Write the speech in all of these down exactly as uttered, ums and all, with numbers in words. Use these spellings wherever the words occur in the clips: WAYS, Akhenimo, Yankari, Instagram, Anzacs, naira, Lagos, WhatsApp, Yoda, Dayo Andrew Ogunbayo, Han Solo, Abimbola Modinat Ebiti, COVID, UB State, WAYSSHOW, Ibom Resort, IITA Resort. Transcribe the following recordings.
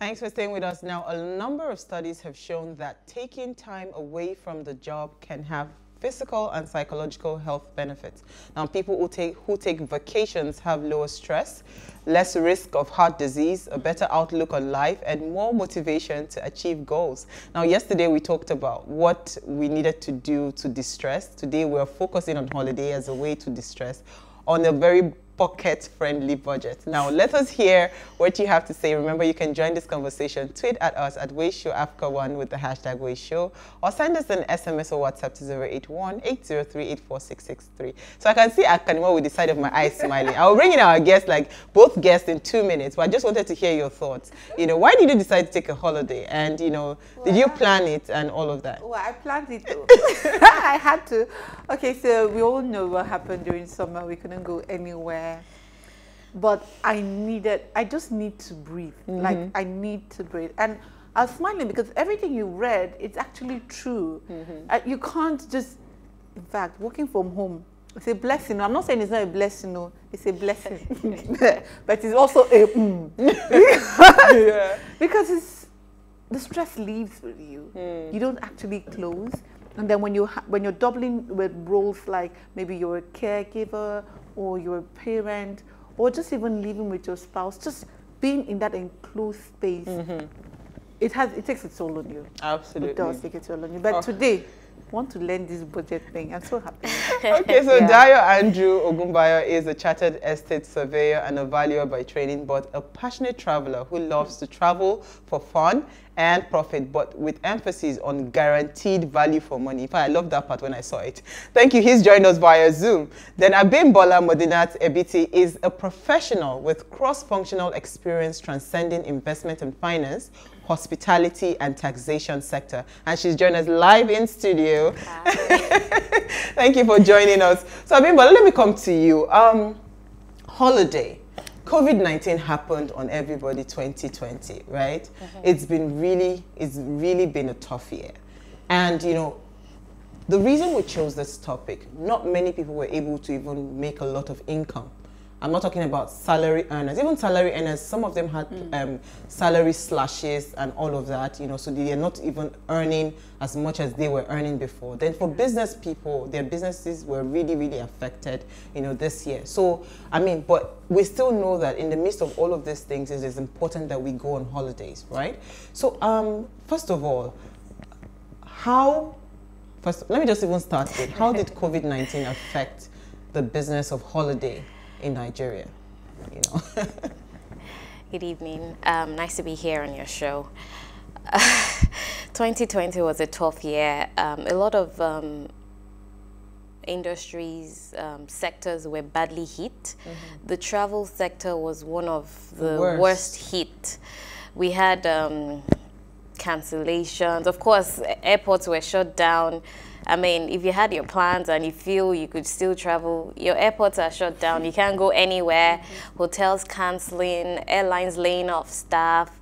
Thanks for staying with us. Now, a number of studies have shown that taking time away from the job can have physical and psychological health benefits. Now, people who take, who take vacations have lower stress, less risk of heart disease, a better outlook on life, and more motivation to achieve goals. Now, yesterday we talked about what we needed to do to de-stress. Today we are focusing on holiday as a way to de-stress on a very pocket-friendly budget. Now, let us hear what you have to say. Remember, you can join this conversation. Tweet at us at WAYSSHOW A F C A one with the hashtag WAYSSHOW, or send us an S M S or WhatsApp to zero eight one, eight zero three, eight four six six three. So I can see Akhenimo with the side of my eyes smiling. I'll bring in our guests, like both guests, in two minutes, but I just wanted to hear your thoughts. You know, why did you decide to take a holiday? And, you know, well, did you plan it and all of that? Well, I planned it. I had to. Okay, so we all know what happened during summer. We couldn't go anywhere. But I needed, I just need to breathe. Mm-hmm. Like, I need to breathe. And I was smiling because everything you read, it's actually true. Mm-hmm. uh, you can't just, in fact, working from home, it's a blessing. I'm not saying it's not a blessing, no, it's a blessing. But it's also a mm. Yeah. Because it's, the stress leaves with you. Mm. You don't actually close. And then when, you ha when you're doubling with roles, like maybe you're a caregiver, or you're a parent, or just even living with your spouse, just being in that enclosed space, mm-hmm. it has it takes its toll on you. Absolutely. It does take its toll on you. But oh. today, I want to learn this budget thing. I'm so happy. Okay, so yeah. Dayo Andrew Ogunbayo is a chartered estate surveyor and a valuer by training, but a passionate traveler who loves to travel for fun and profit, but with emphasis on guaranteed value for money. In fact, I love that part when I saw it. Thank you. He's joined us via Zoom. Then Abimbola Modinat Ebiti is a professional with cross-functional experience transcending investment and finance, hospitality, and taxation sector. And she's joined us live in studio. Thank you for joining us. So Abimbola, let me come to you. Um, holiday. COVID nineteen happened on everybody twenty twenty, right? Mm-hmm. It's been really, it's really been a tough year. And, you know, the reason we chose this topic, not many people were able to even make a lot of income. I'm not talking about salary earners. Even salary earners, some of them had mm. um, salary slashes and all of that, you know, so they're not even earning as much as they were earning before. Then for business people, their businesses were really, really affected, you know, this year. So, I mean, but we still know that in the midst of all of these things, it is important that we go on holidays, right? So, um, first of all, how, first, let me just even start with, how did COVID nineteen affect the business of holiday in Nigeria, you know? Good evening. Um, nice to be here on your show. Uh, twenty twenty was a tough year. Um, a lot of um, industries, um, sectors were badly hit. Mm-hmm. The travel sector was one of the, the worst. worst hit. We had um, cancellations. Of course, airports were shut down. I mean, if you had your plans and you feel you could still travel, your airports are shut down. You can't go anywhere. Mm-hmm. Hotels canceling, airlines laying off staff.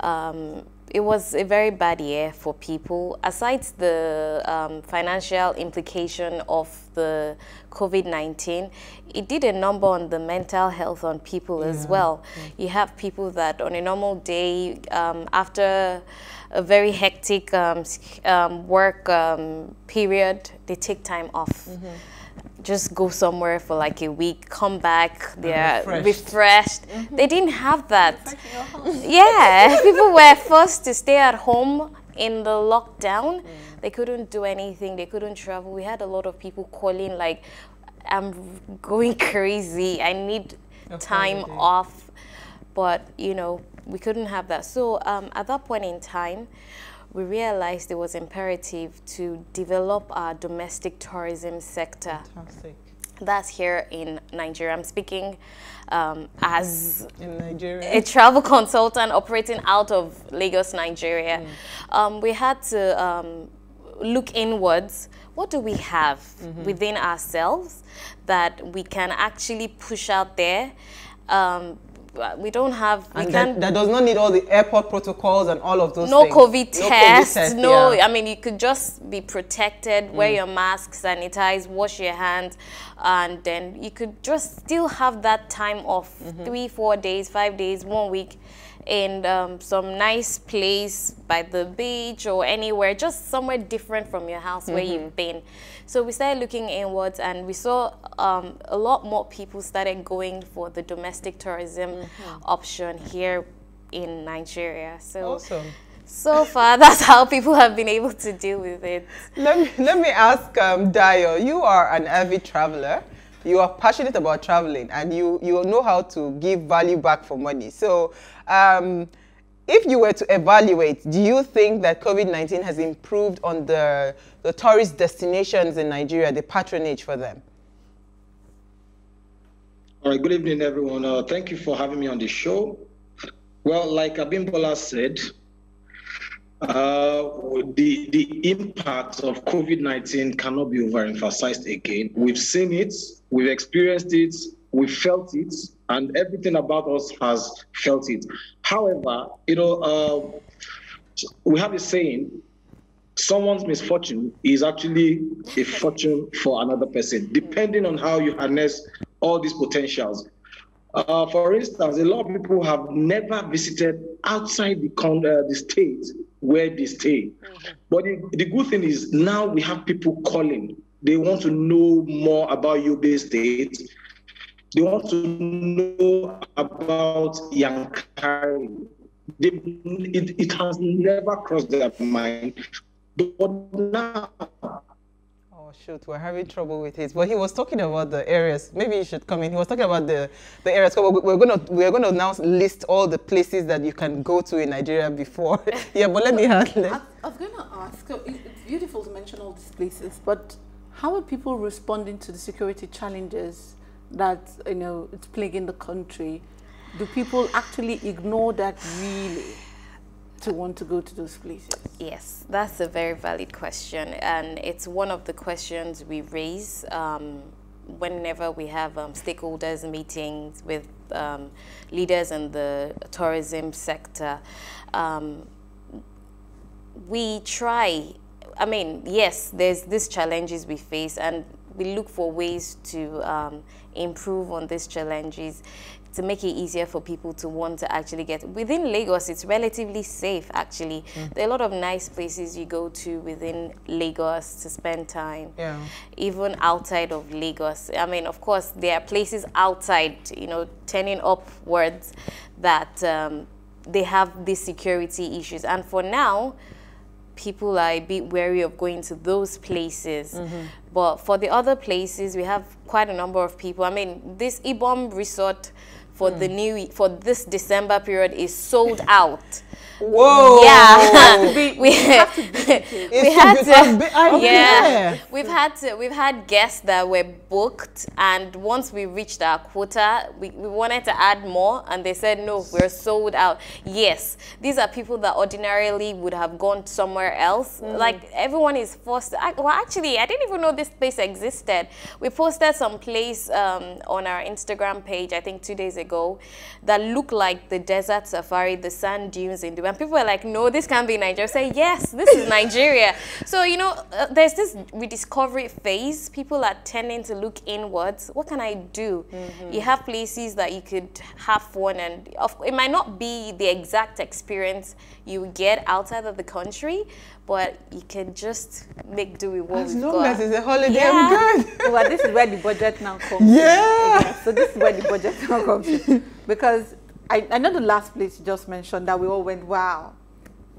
Um, it was a very bad year for people. Aside the um, financial implication of the COVID nineteen, it did a number on the mental health on people yeah. as well. Yeah. You have people that on a normal day, um, after a very hectic um, um, work um, period, they take time off. Mm-hmm. Just go somewhere for like a week, come back, they're refreshed. refreshed. Mm-hmm. They didn't have that. It's like your home. Yeah, people were forced to stay at home in the lockdown. Mm. They couldn't do anything, they couldn't travel. We had a lot of people calling like, I'm going crazy, I need a time holiday. off. But, you know, we couldn't have that. So um, at that point in time, we realized it was imperative to develop our domestic tourism sector. Fantastic. That's here in Nigeria. I'm speaking um, as in Nigeria. a travel consultant operating out of Lagos, Nigeria. Mm. Um, we had to um, look inwards. What do we have mm-hmm. within ourselves that we can actually push out there? Um, We don't have. We and that, that does not need all the airport protocols and all of those no things. COVID no tests, COVID test. No, yeah. I mean, you could just be protected, wear mm. your mask, sanitize, wash your hands, and then you could just still have that time off mm-hmm. three, four days, five days, one week in um, some nice place by the beach or anywhere, just somewhere different from your house, mm-hmm. where you've been. So we started looking inwards, and we saw um, a lot more people started going for the domestic tourism mm-hmm. option here in Nigeria. So, awesome. So far, that's how people have been able to deal with it. Let me, let me ask um, Dayo, you are an avid traveler. You are passionate about traveling, and you, you know how to give value back for money. So um, if you were to evaluate, do you think that COVID nineteen has improved on the, the tourist destinations in Nigeria, the patronage for them? All right, good evening, everyone. Uh, thank you for having me on the show. Well, like Abimbola said, Uh, the, the impact of COVID nineteen cannot be overemphasized again. We've seen it, we've experienced it, we've felt it, and everything about us has felt it. However, you know, uh, we have a saying, someone's misfortune is actually a fortune for another person, depending on how you harness all these potentials. Uh, for instance, a lot of people have never visited outside the, uh, the state where they stay. Mm-hmm. But the, the good thing is now we have people calling. They want to know more about U B State. They want to know about Yankari. They, it, it has never crossed their mind. But now... Oh, shoot, we're having trouble with his. Well, he was talking about the areas. Maybe you should come in. He was talking about the, the areas. We're going to we're going to now list all the places that you can go to in Nigeria before. Yeah, but let me handle it. I, I was going to ask, it's beautiful to mention all these places, but how are people responding to the security challenges that, you know, it's plaguing the country? Do people actually ignore that really to want to go to those places? Yes, that's a very valid question, and it's one of the questions we raise um, whenever we have um, stakeholders meetings with um, leaders in the tourism sector. Um, we try, I mean, yes, there's these challenges we face, and we look for ways to um, improve on these challenges, to make it easier for people to want to actually get. Within Lagos, it's relatively safe, actually. Mm. There are a lot of nice places you go to within Lagos to spend time. Yeah. Even outside of Lagos. I mean, of course, there are places outside, you know, turning upwards that um, they have these security issues. And for now, people are a bit wary of going to those places. Mm-hmm. But for the other places, we have quite a number of people. I mean, this Ibom Resort for mm. the new for this December period is sold out. Whoa! Yeah, we had to. We had to. Yeah, we've had to, we've had guests that were booked, and once we reached our quota, we, we wanted to add more, and they said no, we're sold out. Yes, these are people that ordinarily would have gone somewhere else. Mm. Like everyone is forced to act. Well, actually, I didn't even know this place existed. We posted some place um, on our Instagram page, I think two days ago, that looked like the desert safari, the sand dunes in the. And people were like, no, this can't be Nigeria. I say, yes, this is Nigeria. So, you know, uh, there's this rediscovery phase. People are tending to look inwards. What can I do? Mm-hmm. You have places that you could have fun, and of, it might not be the exact experience you get outside of the country, but you can just make do with what as we've got. As long as it's a holiday, yeah. I'm good. Well, this is where the budget now comes. Yeah. In. So this is where the budget now comes in. Because I, I know the last place you just mentioned that we all went, wow,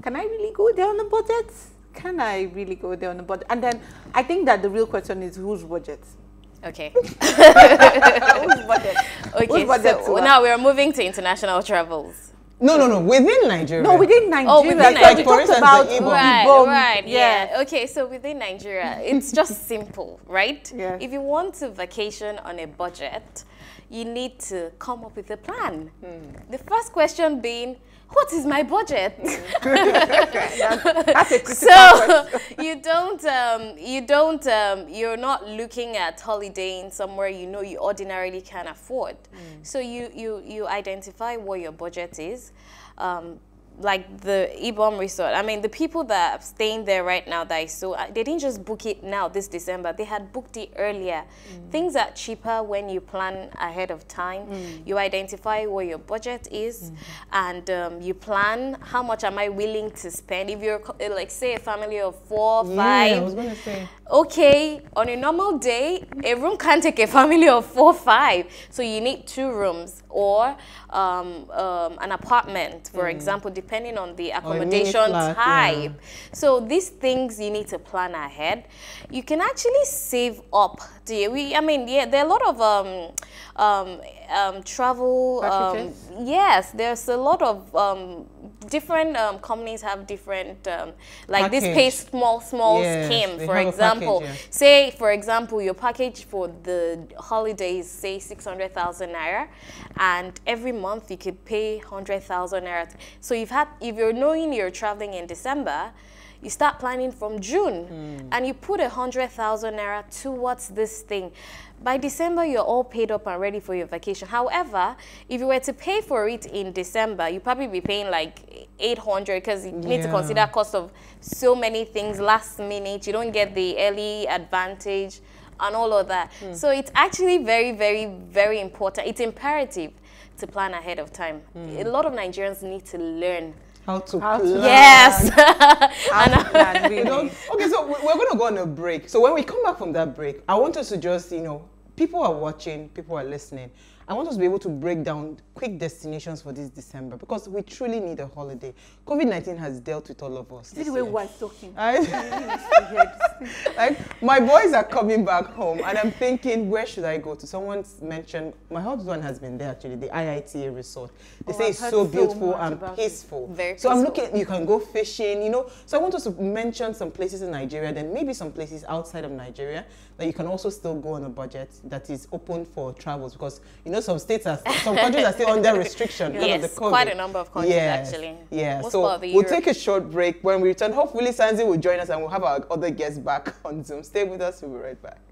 can I really go there on a budget? Can I really go there on a budget? And then I think that the real question is whose budget? Okay. Whose budget? Okay, whose budget so now we're moving to international travels. No, no, no, within Nigeria. No, within Nigeria. Oh, within Nigeria. Like, we talked about the Ibom. Right, Ibom. Right, yeah. yeah. Okay, so within Nigeria, it's just simple, right? Yeah. If you want to vacation on a budget, you need to come up with a plan. Mm. The first question being, what is my budget? that's, that's a critical so question. you don't, um, you don't, um, you're not looking at holidaying somewhere you know you ordinarily can afford. Mm. So you, you, you identify what your budget is. Um, like the Ibom Resort. I mean, the people that are staying there right now that I saw, they didn't just book it now this December. They had booked it earlier. Mm. Things are cheaper when you plan ahead of time. Mm. You identify what your budget is, mm. and um, you plan how much am I willing to spend. If you're like, say, a family of four, yeah, five. Yeah, I was going to say. Okay, on a normal day, a room can take a family of four, five. So you need two rooms or um, um, an apartment, for mm. example, depending on the accommodation flat, type. Yeah. So these things you need to plan ahead. You can actually save up. Do you? We, I mean, yeah, there are a lot of um, um, um, travel. Um, yes, there's a lot of um, different um, companies have different, um, like package. This pay small, small yes, scheme, for example. Package, yeah. Say, for example, your package for the holidays, say six hundred thousand naira, and every month you could pay one hundred thousand naira. So you've had, if you're knowing you're traveling in December, you start planning from June, mm. and you put a hundred thousand naira towards this thing. By December, you're all paid up and ready for your vacation. However, if you were to pay for it in December, you'd probably be paying like eight hundred, because you yeah. need to consider cost of so many things, last minute. You don't get the early advantage and all of that. Mm. So it's actually very, very, very important. It's imperative to plan ahead of time. Mm. A lot of Nigerians need to learn how to how plan. Yes. How to plan, really. You know? Okay, so we're going to go on a break. So when we come back from that break, I want us to just, you know, people are watching, people are listening. I want us to be able to break down quick destinations for this December, because we truly need a holiday. COVID nineteen has dealt with all of us. This is the way we're talking. Like, my boys are coming back home and I'm thinking, where should I go to? Someone's mentioned, my husband has been there actually, the I I T A Resort. They oh, say I've it's so beautiful so and peaceful. Very peaceful. So I'm looking, you can go fishing, you know. So I want us to mention some places in Nigeria, then maybe some places outside of Nigeria that you can also still go on a budget that is open for travels, because you know some states are, some countries are still under restriction. Yes, of the COVID. Quite a number of countries yes, actually. Yeah, so part of the we'll Europe. Take a short break. When we return, hopefully Sanzi will join us and we'll have our other guests back on Zoom. Stay with us, we'll be right back.